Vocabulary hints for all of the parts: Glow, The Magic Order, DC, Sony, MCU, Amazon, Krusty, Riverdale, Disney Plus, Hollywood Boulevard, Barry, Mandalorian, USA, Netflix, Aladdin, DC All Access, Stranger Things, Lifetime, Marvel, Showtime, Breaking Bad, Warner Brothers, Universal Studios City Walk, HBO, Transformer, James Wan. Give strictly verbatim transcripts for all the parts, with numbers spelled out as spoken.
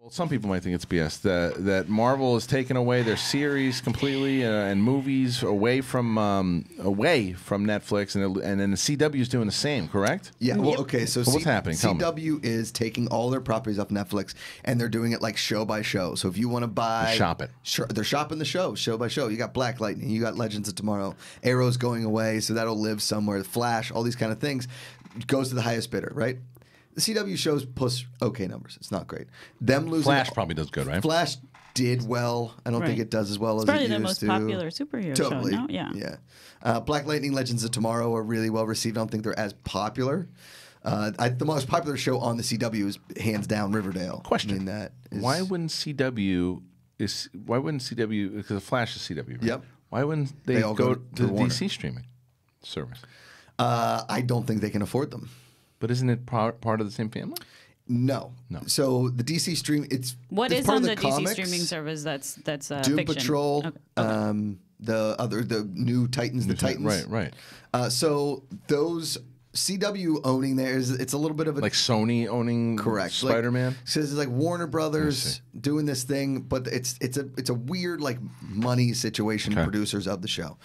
Well, some people might think it's B S that that Marvel has taken away their series completely uh, and movies away from um, away from Netflix, and it, and then the C W is doing the same, correct? Yeah. Well, yep. Okay. So, so C- what's happening? C W is taking all their properties off Netflix, and they're doing it like show by show. So if you want to buy, shop it. Sh- they're shopping the show, show by show. You got Black Lightning, you got Legends of Tomorrow, Arrow's going away, so that'll live somewhere. Flash, all these kind of things, goes to the highest bidder, right? The C W shows post okay numbers. It's not great. Them losing Flash all, probably does good, right? Flash did well. I don't right. think it does as well it's as it used to. It's probably the most popular superhero totally. show now. Yeah. yeah. Uh, Black Lightning, Legends of Tomorrow are really well received. I don't think they're as popular. Uh, I, the most popular show on the C W is hands down Riverdale. Question: I mean, that is... Why wouldn't C W is why wouldn't C W because the Flash is C W? Right? Yep. Why wouldn't they, they go, go to, to the Warner. D C streaming service? Uh, I don't think they can afford them. But isn't it part of the same family? No, no. So the D C stream, it's what it's is part on of the, the D C streaming service that's that's uh, Doom fiction. Patrol, okay. um, the other the new Titans, new the Titans, right, right. Uh, so those C W owning there is it's a little bit of a like Sony owning correct Spider-Man. Like, so it's like Warner Brothers doing this thing, but it's it's a it's a weird like money situation. Okay. Producers of the show,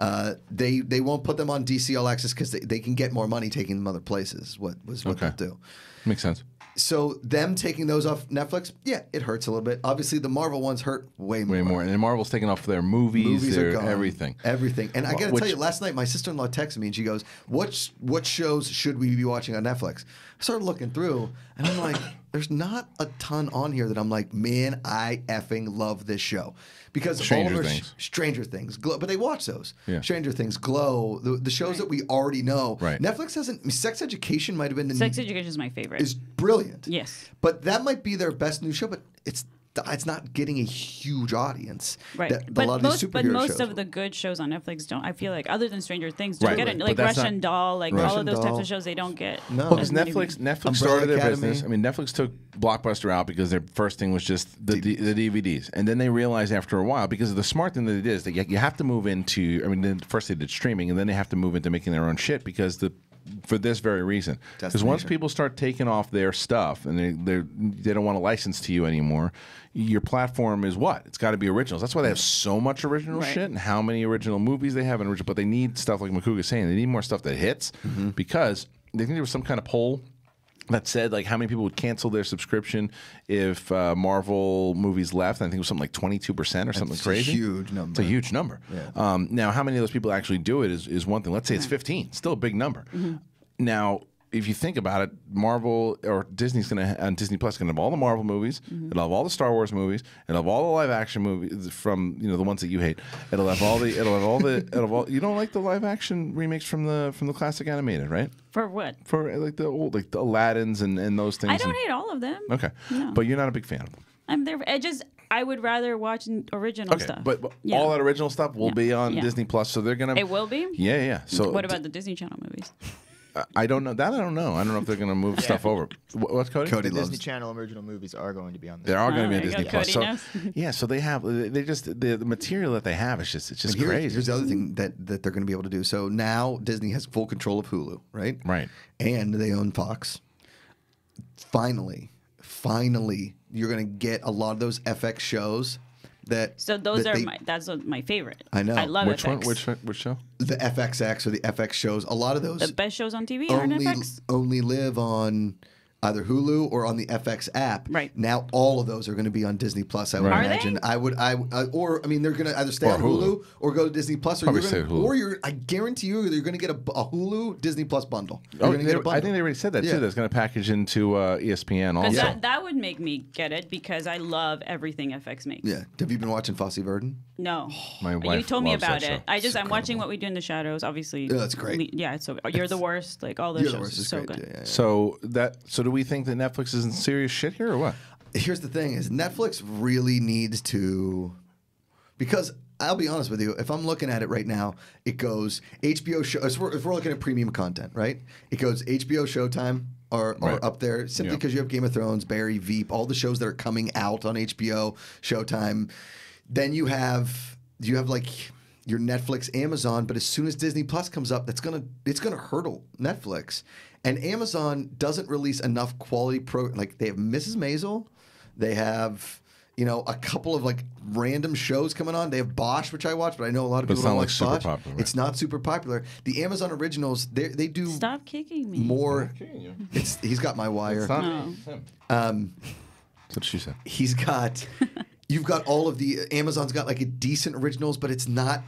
uh, they they won't put them on D C All Access because they, they can get more money taking them other places. What was what okay. they'll do? Makes sense. So them taking those off Netflix, yeah, it hurts a little bit. Obviously, the Marvel ones hurt way more. Way more, and Marvel's taking off their movies, movies their are gone, everything, everything. And well, I gotta which, tell you, last night my sister-in-law texted me and she goes, "What what shows should we be watching on Netflix?" I started looking through, and I'm like, "There's not a ton on here that I'm like, man, I effing love this show." Because Stranger all of our Things. Sh- Stranger Things, Glow, but they watch those. Yeah. Stranger Things, Glow, the, the shows right. that we already know. Right. Netflix hasn't. Sex Education might have been the Sex n- Education is my favorite. Is brilliant. Yes. But that might be their best new show. But it's it's not getting a huge audience. Right. That, but a lot most, of these superhero but most shows of the good shows on Netflix don't. I feel like other than Stranger Things, don't right, get right. it. Like Russian not, Doll, like Russian all of those Doll. Types of shows, they don't get. No. Well, because Netflix many. Netflix started their Academy. Business. I mean, Netflix took Blockbuster out because their first thing was just the D V Ds. D- the D V Ds, and then they realized after a while because of the smart thing that it is that you have to move into. I mean, then first they did streaming, and then they have to move into making their own shit because the. For this very reason, because once people start taking off their stuff and they they they don't want to license to you anymore, your platform is what? It's got to be originals. That's why they have so much original right. shit and how many original movies they have in original. But they need stuff like Makuga's saying. They need more stuff that hits mm-hmm. because they think there was some kind of poll that said like how many people would cancel their subscription if uh, Marvel movies left. And I think it was something like twenty-two percent or something That's crazy. It's a huge number. It's a huge number. Yeah. Um, now, how many of those people actually do it is, is one thing. Let's say it's fifteen. It's still a big number. Mm-hmm. Now, if you think about it, Marvel or Disney's going to and Disney Plus going to have all the Marvel movies. Mm-hmm. It'll have all the Star Wars movies. It'll have all the live action movies from you know the ones that you hate. It'll have all the. It'll have all the. It'll have all. You don't like the live action remakes from the from the classic animated, right? For what? For like the old like the Aladdins and, and those things. I don't and, hate all of them. Okay, no. But you're not a big fan of them. I'm there. I just. I would rather watch original okay, stuff. But, but yeah. all that original stuff will yeah. be on yeah. Disney Plus, so they're gonna. It will be. Yeah, yeah. So what about the Disney Channel movies? I don't know. That I don't know. I don't know if they're going to move yeah. stuff over. What's Cody? Cody the loves. Disney Channel original movies are going to be on there. They are oh, going to be on Disney Plus. So, yeah, so they have. They just the, the material that they have is just it's just here, crazy. Here's the other thing that, that they're going to be able to do. So now Disney has full control of Hulu, right? Right. And they own Fox. Finally, finally, you're going to get a lot of those F X shows. That so those that are they, my that's my favorite. I know. I love which F X. One? Which which show? The F X X or the F X shows. A lot of those. The best shows on T V are on F X. Only live on either Hulu or on the F X app. Right. Now all of those are going to be on Disney Plus. I would right. imagine. I would. I uh, or I mean they're going to either stay or on Hulu. Hulu or go to Disney Plus or Probably you're gonna, Hulu. Or you're. I guarantee you you're going to get a, a Hulu Disney Plus bundle. You're oh, they, get a bundle. I think they already said that yeah. too. That's going to package into uh, E S P N also. That, that would make me get it because I love everything F X makes. Yeah. Have you been watching Fosse Verdon? No. My wife. You told me about it. I just it's I'm incredible. watching What We Do in the Shadows. Obviously. Yeah, that's great. Yeah, it's so good. You're the worst. Like all those you're shows. The so great. good. Yeah, yeah, yeah. So that so do we think that Netflix is in serious shit here or what? Here's the thing is Netflix really needs to because I'll be honest with you, if I'm looking at it right now, it goes H B O show if we're, if we're looking at premium content, right? It goes H B O Showtime Are, right. are up there simply because yeah. you have Game of Thrones, Barry, Veep, all the shows that are coming out on H B O, Showtime. Then you have you have like your Netflix, Amazon, but as soon as Disney Plus comes up, that's gonna it's gonna hurdle Netflix, and Amazon doesn't release enough quality pro like they have Missus Maisel. They have, you know, a couple of like random shows coming on. They have Bosch, which I watch, but I know a lot of but people don't like Bosch. Popular, right? It's not super popular. The Amazon originals, they they do stop kicking me more. I'm kicking you. It's he's got my wire. Stop. No. Um, that's what she said. He's got. You've got all of the Amazon's got like a decent originals, but it's not.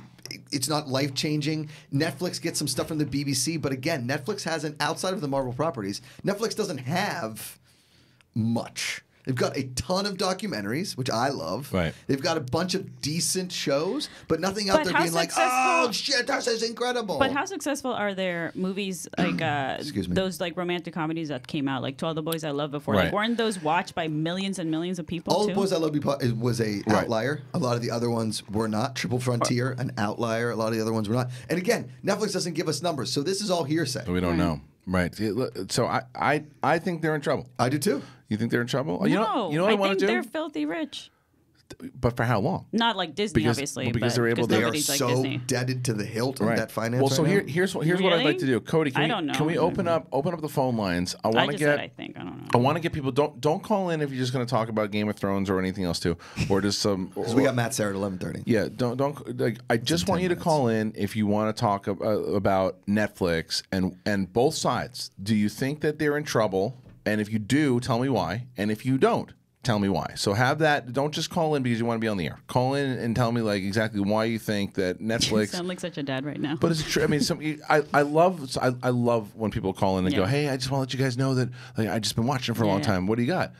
It's not life-changing. Netflix gets some stuff from the B B C, but again, Netflix hasn't, outside of the Marvel properties, Netflix doesn't have much. They've got a ton of documentaries, which I love. Right. They've got a bunch of decent shows, but nothing out but there being like, oh, shit, this is incredible. But how successful are their movies, like uh, Excuse me. those like romantic comedies that came out, like To All the Boys I Loved Before? Right. Like, weren't those watched by millions and millions of people, All too? the Boys I Loved Before was a right. outlier. A lot of the other ones were not. Triple Frontier, right. an outlier. A lot of the other ones were not. And again, Netflix doesn't give us numbers, so this is all hearsay. We don't right. know. Right. So I, I, I think they're in trouble. I do, too. You think they're in trouble? No, you know, you know what I, I want to do? They're filthy rich. But for how long? Not like Disney, because, obviously. Well, because but they're able. They are so like debted to the hilt right. of that finance. Well, so right here, here's what here's really? what I'd like to do, Cody. Can I we, don't know. Can we open up open up the phone lines? I want to get. Said I think I don't know. I want to get people. Don't don't call in if you're just going to talk about Game of Thrones or anything else too, or just some. Because we got Matt Sarah at eleven thirty. Yeah. Don't don't. Like, I just want you to minutes. call in if you want to talk ab about Netflix and and both sides. Do you think that they're in trouble? And if you do, tell me why. And if you don't, tell me why. So have that. Don't just call in because you want to be on the air. Call in and tell me like exactly why you think that Netflix. You sound like such a dad right now. But it's true. I mean, some, I I love I, I love when people call in and yeah. go, hey, I just want to let you guys know that like, I just been watching for a yeah, long yeah. time. What do you got?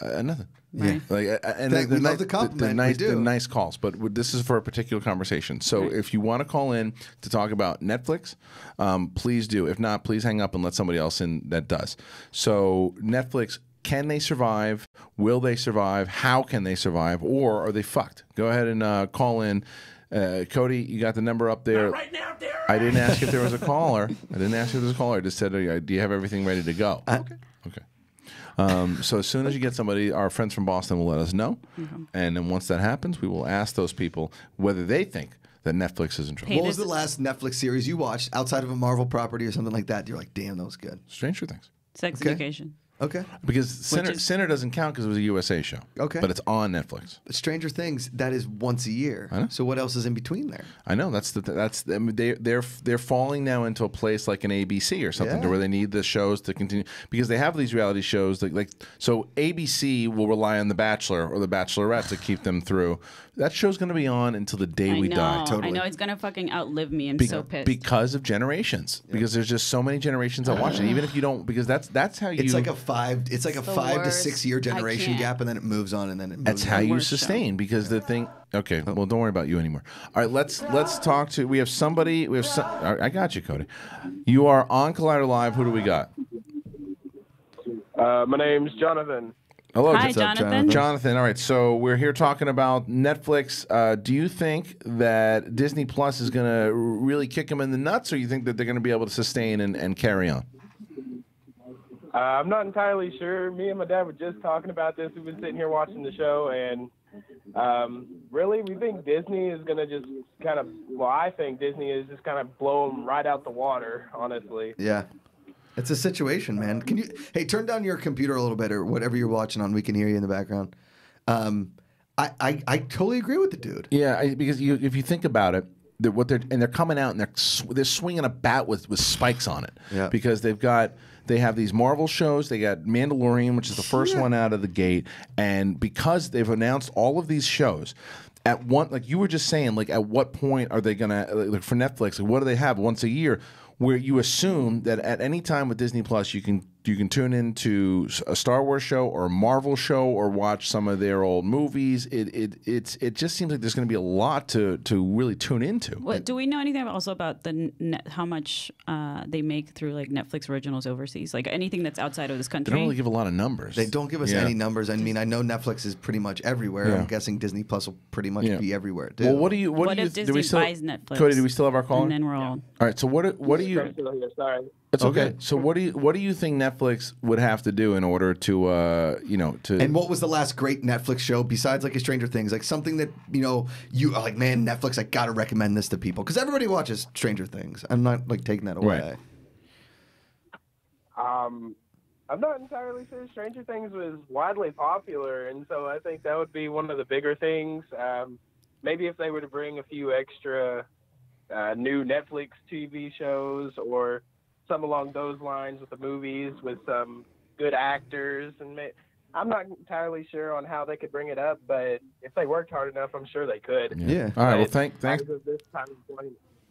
Uh, nothing. Right. Yeah. Like uh, and Thank, we love the compliment. They're nice, we do. They're nice calls, but this is for a particular conversation. So right. if you want to call in to talk about Netflix, um, please do. If not, please hang up and let somebody else in that does. So Netflix. Can they survive? Will they survive? How can they survive? Or are they fucked? Go ahead and uh, call in. Uh, Cody, you got the number up there. Not right now, Derek. I didn't ask if there was a caller. I didn't ask if there was a caller. I just said, do you have everything ready to go? Uh, okay. Okay. Um, so as soon as you get somebody, our friends from Boston will let us know. Mm-hmm. And then once that happens, we will ask those people whether they think that Netflix is in trouble. Hey, what was the last Netflix series you watched outside of a Marvel property or something like that? You're like, damn, that was good. Stranger Things. Sex okay. Education. Okay. Because Sinner, is, Sinner doesn't count because it was a U S A show. Okay. But it's on Netflix. But Stranger Things, that is once a year. I know. So what else is in between there? I know. That's the, that's I mean, they they're they're falling now into a place like an A B C or something yeah. to where they need the shows to continue because they have these reality shows that, like so A B C will rely on The Bachelor or The Bachelorette to keep them through. That show's going to be on until the day I we know. die. Totally. I know. It's going to fucking outlive me. I'm Be so pissed. Because of generations. Yeah. Because there's just so many generations that uh, watch it. Even if you don't, because that's that's how you. It's like a five. It's like it's a five worst. to six year generation gap, and then it moves on, and then it moves that's on. how you sustain. Show. Because the thing. Okay. Well, don't worry about you anymore. All right. Let's let's talk to. We have somebody. We have. Some, I got you, Cody. You are on Collider Live. Who do we got? Uh, my name's Jonathan. Hello, Hi, Jonathan. Jonathan. Jonathan. All right, so we're here talking about Netflix. Uh, do you think that Disney Plus is going to really kick them in the nuts, or you think that they're going to be able to sustain and, and carry on? Uh, I'm not entirely sure. Me and my dad were just talking about this. We've been sitting here watching the show, and um, really, we think Disney is going to just kind of, well, I think Disney is just kind of blow them right out the water, honestly. Yeah. It's a situation, man. Can you hey turn down your computer a little bit or whatever you're watching on? We can hear you in the background. Um, I, I I totally agree with the dude. Yeah, I, because you, if you think about it, they're, what they're and they're coming out and they're sw they're swinging a bat with with spikes on it. Yeah. Because they've got they have these Marvel shows. They got Mandalorian, which is the first yeah. one out of the gate, and because they've announced all of these shows. At one, like you were just saying, like at what point are they gonna like for Netflix? Like what do they have once a year? Where you assume that at any time with Disney Plus, you can you can tune into a Star Wars show or a Marvel show or watch some of their old movies. It it it's it just seems like there's going to be a lot to to really tune into. Well, do we know anything also about the net, how much uh, they make through like Netflix originals overseas, like anything that's outside of this country? They don't really give a lot of numbers. They don't give us yeah. any numbers. I mean, I know Netflix is pretty much everywhere. Yeah. I'm guessing Disney Plus will pretty much yeah. be everywhere. Too. Well, what do you what, what do if you, Disney do we still, buys Netflix? Cody, do we still have our caller? And then we're all yeah. all right. So what what do you? Sorry. It's okay. okay. So what do you what do you think Netflix would have to do in order to uh, you know to and what was the last great Netflix show besides like a Stranger Things, like something that you know you are like, man, Netflix, I gotta recommend this to people because everybody watches Stranger Things. I'm not like taking that away. Right. Um, I'm not entirely sure. Stranger Things was widely popular, and so I think that would be one of the bigger things. Um, maybe if they were to bring a few extra uh, new Netflix T V shows or some along those lines with the movies with some good actors. And ma- I'm not entirely sure on how they could bring it up, but if they worked hard enough, I'm sure they could. Yeah. yeah. All right. Well, thank, thanks.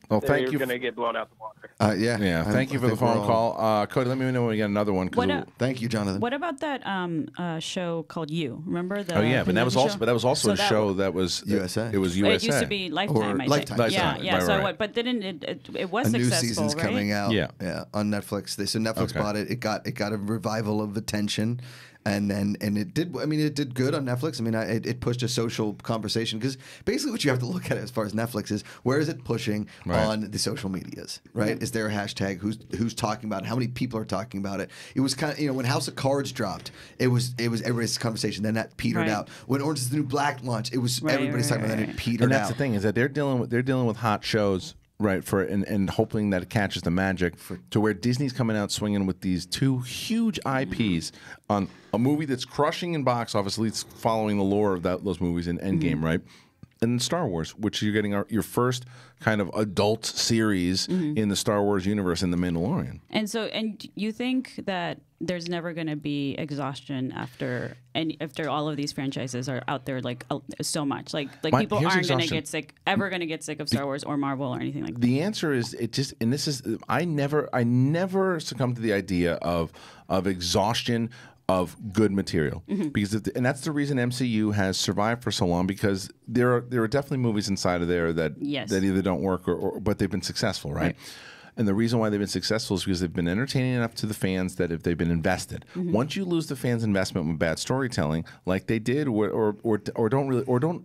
Well, thank you. You're going to get blown out the water. Uh, yeah. Yeah. Thank I, you for the phone call. Uh, Cody, let me know when we get another one. What a, thank you, Jonathan. What about that um, uh, show called You? Remember the? Oh yeah, but that was also, show? but that was also so a that show that was U S A. It was U S A. It used to be Lifetime. Or I Lifetime. Think. Lifetime. Yeah, yeah. Right, so, right. What, but then it, it it was a successful. New season's right? coming out. Yeah. yeah, on Netflix. They so Netflix okay. bought it. It got it got a revival of attention. And then, and it did. I mean, it did good on Netflix. I mean, I, it, it pushed a social conversation because basically what you have to look at as far as Netflix is where is it pushing right. on the social medias, right? Is there a hashtag? Who's who's talking about it? How many people are talking about it? It was kind of, you know, when House of Cards dropped, it was it was everybody's conversation. Then that petered right. out. When Orange Is the New Black launched, it was right, everybody's right, talking right, about right. that. It petered out. And that's out. the thing is that they're dealing with they're dealing with hot shows. Right, for and, and hoping that it catches the magic for, to where Disney's coming out swinging with these two huge I Ps on a movie that's crushing in box office, at least following the lore of that, those movies in Endgame, mm-hmm. right? And Star Wars, which you're getting our, your first kind of adult series mm-hmm. in the Star Wars universe in The Mandalorian. And so, and you think that there's never going to be exhaustion after and after all of these franchises are out there like uh, so much, like like My, people aren't going to get sick, ever going to get sick of Star Wars or Marvel or anything like that. The answer is it just, and this is I never I never succumb to the idea of of exhaustion. Of good material, mm-hmm. because the, and that's the reason M C U has survived for so long, because there are there are definitely movies inside of there that yes. that either don't work or, or but they've been successful, right? right? And the reason why they've been successful is because they've been entertaining enough to the fans that if they've been invested. Mm-hmm. Once you lose the fans' investment with bad storytelling, like they did, or or or, or don't really or don't.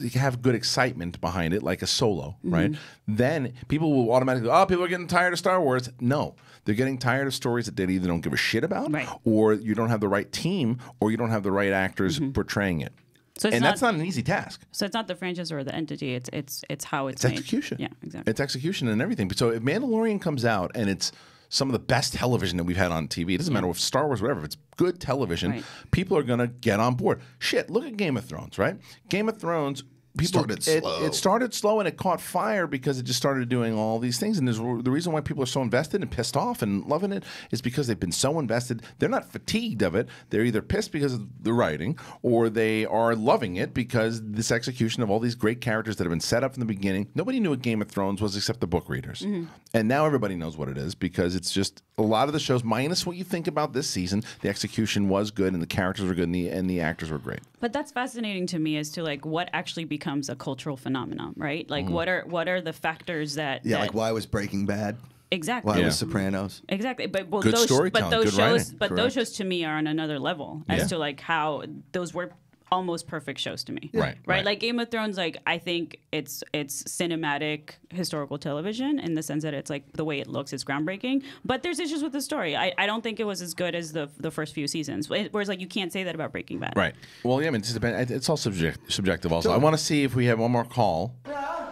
You can have good excitement behind it, like a Solo, mm-hmm. right? Then people will automatically go, oh, people are getting tired of Star Wars. No, they're getting tired of stories that they either don't give a shit about, right. or you don't have the right team, or you don't have the right actors mm-hmm. portraying it. So it's and not, that's not an easy task. So it's not the franchise or the entity. It's it's it's how it's, it's made. Execution. Yeah, exactly. It's execution and everything. So if Mandalorian comes out and it's some of the best television that we've had on T V. It doesn't yeah. matter if Star Wars, whatever. If it's good television, right. people are going to get on board. Shit, look at Game of Thrones, right? Game of Thrones people, started it, slow. It started slow and it caught fire because it just started doing all these things. And there's, the reason why people are so invested and pissed off and loving it is because they've been so invested. They're not fatigued of it. They're either pissed because of the writing or they are loving it because this execution of all these great characters that have been set up from the beginning. Nobody knew what Game of Thrones was except the book readers. Mm-hmm. And now everybody knows what it is because it's just a lot of the shows, minus what you think about this season, the execution was good and the characters were good and the, and the actors were great. But that's fascinating to me as to like what actually becomes a cultural phenomenon, right? Like, mm. what are what are the factors that? Yeah, that like why was Breaking Bad? Exactly. Why yeah. was Sopranos? Exactly. But well, good those but those good shows, writing. but Correct. those shows to me are on another level as yeah. to like how those were almost perfect shows to me. Yeah. Right, right. Right. Like Game of Thrones, like I think it's it's cinematic historical television in the sense that it's like the way it looks is groundbreaking. But there's issues with the story. I, I don't think it was as good as the the first few seasons. Whereas like you can't say that about Breaking Bad. Right. Well, yeah, I mean it's, it's all subject, subjective also. Totally. I want to see if we have one more call.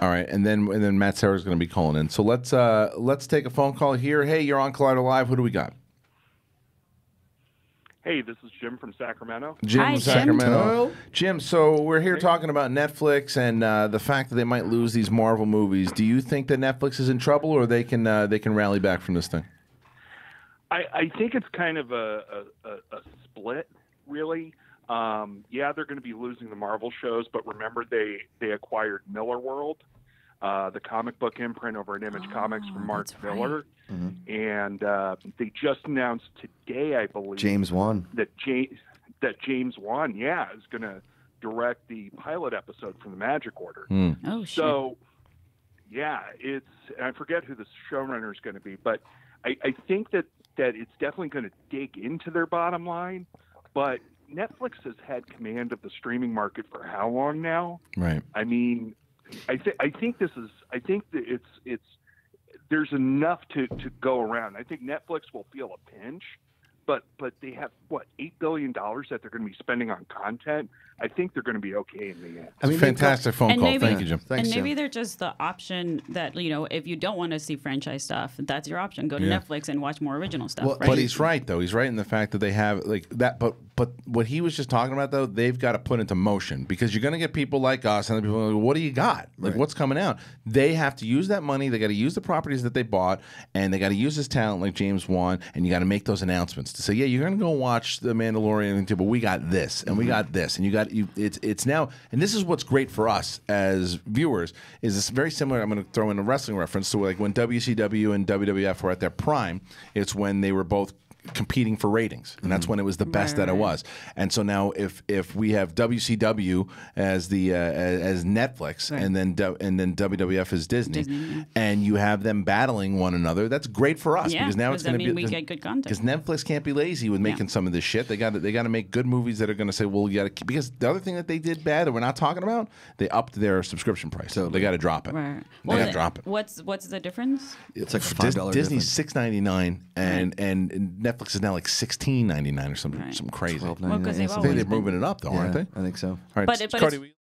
All right, and then and then Matt Sarah's going to be calling in. So let's uh, let's take a phone call here. Hey, you're on Collider Live. Who do we got? Hey, this is Jim from Sacramento. Jim Hi, from Sacramento. Jim, Jim, so we're here talking about Netflix and uh, the fact that they might lose these Marvel movies. Do you think that Netflix is in trouble, or they can uh, they can rally back from this thing? I, I think it's kind of a, a, a split, really. Um, yeah, they're going to be losing the Marvel shows, but remember they, they acquired Miller World, uh, the comic book imprint over at Image oh, Comics from Mark Miller. Right. Mm-hmm. And uh, they just announced today, I believe, James Wan that James that James Wan, yeah, is going to direct the pilot episode from The Magic Order. Mm. Oh, shit. So, yeah, it's I forget who the showrunner is going to be, but I, I think that that it's definitely going to dig into their bottom line. But Netflix has had command of the streaming market for how long now? Right. I mean, I think I think this is I think that it's it's. There's enough to, to go around. I think Netflix will feel a pinch, but but they have, what, eight billion dollars that they're going to be spending on content. I think they're going to be okay in the end. I mean, fantastic phone and call. Maybe, Thank you, Jim. Thanks, and maybe Jim. They're just the option that, you know, if you don't want to see franchise stuff, that's your option. Go to yeah. Netflix and watch more original stuff. Well, right? But he's right, though. He's right in the fact that they have like that. But but what he was just talking about, though, they've got to put into motion, because you're going to get people like us and people are like, what do you got? Like, right. what's coming out? They have to use that money. They got to use the properties that they bought, and they got to use this talent like James Wan, and you got to make those announcements to say, yeah, you're going to go watch The Mandalorian too, but we got this and mm-hmm. we got this and you got. You, it's it's now, and this is what's great for us as viewers. Is it's very similar. I'm going to throw in a wrestling reference. So like when W C W and W W F were at their prime, it's when they were both competing for ratings, and that's when it was the best right, that right. it was. And so now, if if we have W C W as the uh, as Netflix, right. and then and then W W F is Disney, Disney, and you have them battling one another, that's great for us yeah, because now it's going to be we get good content. Because Netflix can't be lazy with making yeah. some of this shit. They got they got to make good movies that are going to say, well, you got to, because the other thing that they did bad that we're not talking about, they upped their subscription price, so they got to drop it. Right. They well, got to drop it. What's what's the difference? It's like a five dollar Disney's six ninety nine, and right. and Netflix. Netflix is now like sixteen ninety nine or something, right. some crazy. Well, because they've always been moving it up, though, yeah, aren't they? I think so. All right, but, but Cardi,